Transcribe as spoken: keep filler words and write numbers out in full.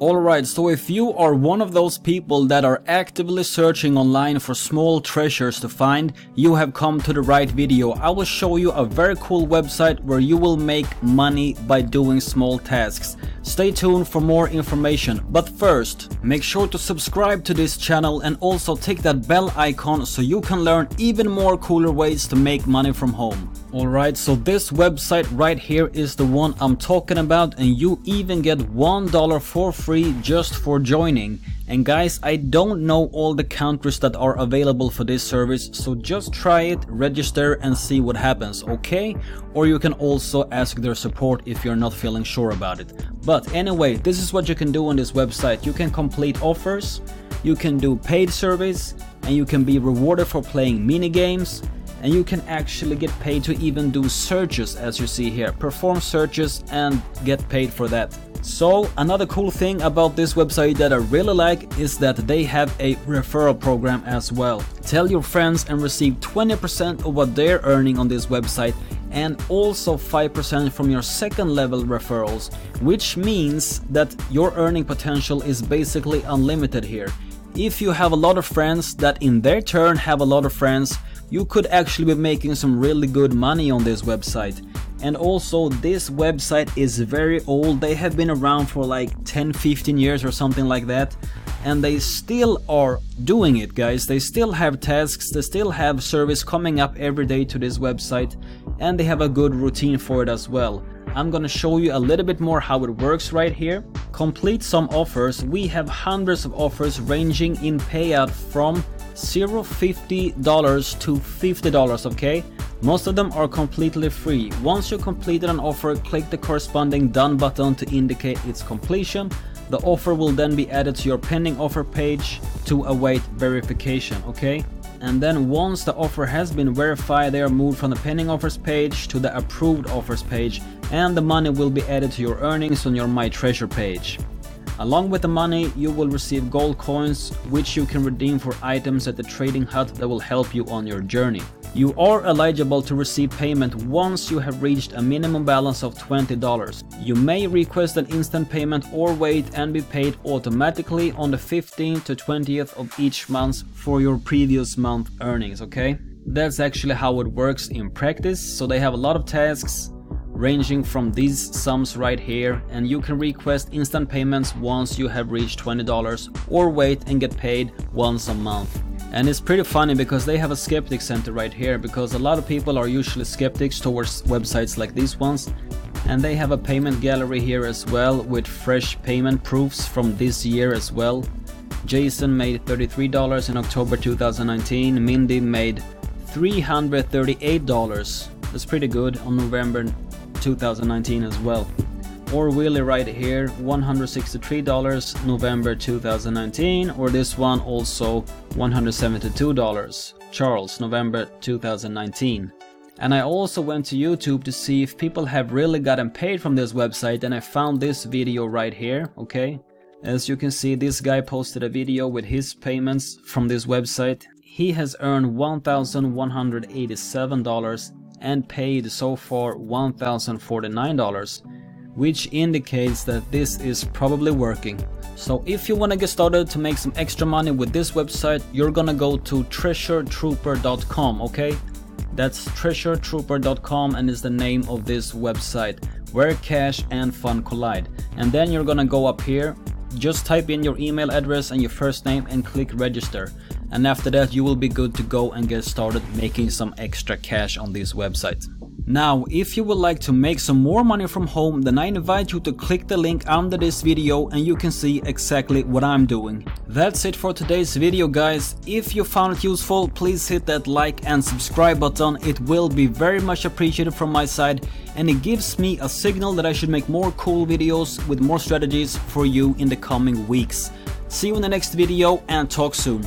Alright, so if you are one of those people that are actively searching online for small treasures to find, you have come to the right video. I will show you a very cool website where you will make money by doing small tasks. Stay tuned for more information. But first, make sure to subscribe to this channel and also tick that bell icon so you can learn even more cooler ways to make money from home. Alright, so this website right here is the one I'm talking about, and you even get one dollar for free just for joining. And guys, I don't know all the countries that are available for this service, so just try it, register and see what happens, okay? Or you can also ask their support if you're not feeling sure about it. But anyway, this is what you can do on this website. You can complete offers, you can do paid service, and you can be rewarded for playing mini games. And you can actually get paid to even do searches, as you see here. Perform searches and get paid for that. So another cool thing about this website that I really like is that they have a referral program as well. Tell your friends and receive twenty percent of what they're earning on this website, and also five percent from your second level referrals, which means that your earning potential is basically unlimited here. If you have a lot of friends that in their turn have a lot of friends, you could actually be making some really good money on this website. And also, this website is very old. They have been around for like ten fifteen years or something like that, and they still are doing it, guys. They still have tasks, they still have service coming up every day to this website, and they have a good routine for it as well. I'm gonna show you a little bit more how it works right here. Complete some offers. We have hundreds of offers ranging in payout from zero dollars fifty to fifty dollars, okay? Most of them are completely free. Once you completed an offer, click the corresponding done button to indicate its completion. The offer will then be added to your pending offer page to await verification, okay? And then once the offer has been verified, they are moved from the pending offers page to the approved offers page, and the money will be added to your earnings on your My Treasure page. Along with the money, you will receive gold coins, which you can redeem for items at the trading hut that will help you on your journey. You are eligible to receive payment once you have reached a minimum balance of twenty dollars. You may request an instant payment or wait and be paid automatically on the fifteenth to twentieth of each month for your previous month earnings, okay? That's actually how it works in practice. So they have a lot of tasks ranging from these sums right here, and you can request instant payments once you have reached twenty dollars or wait and get paid once a month. And it's pretty funny because they have a skeptic center right here, because a lot of people are usually skeptics towards websites like these ones. And they have a payment gallery here as well, with fresh payment proofs from this year as well. Jason made thirty-three dollars in October two thousand nineteen, Mindy made three hundred thirty-eight dollars, that's pretty good, on November two thousand nineteen as well. Or Willie right here, one hundred sixty-three dollars November two thousand nineteen, or this one also one hundred seventy-two dollars Charles, November two thousand nineteen. And I also went to YouTube to see if people have really gotten paid from this website, and I found this video right here, okay? As you can see, this guy posted a video with his payments from this website. He has earned one thousand one hundred eighty-seven dollars and paid so far one thousand forty-nine dollars, which indicates that this is probably working. So if you want to get started to make some extra money with this website, you're gonna go to treasure trooper dot com, okay? That's treasure trooper dot com, and is the name of this website where cash and fun collide. And then you're gonna go up here, just type in your email address and your first name and click register. And after that, you will be good to go and get started making some extra cash on this website. Now, if you would like to make some more money from home, then I invite you to click the link under this video and you can see exactly what I'm doing. That's it for today's video, guys. If you found it useful, please hit that like and subscribe button. It will be very much appreciated from my side, and it gives me a signal that I should make more cool videos with more strategies for you in the coming weeks. See you in the next video, and talk soon.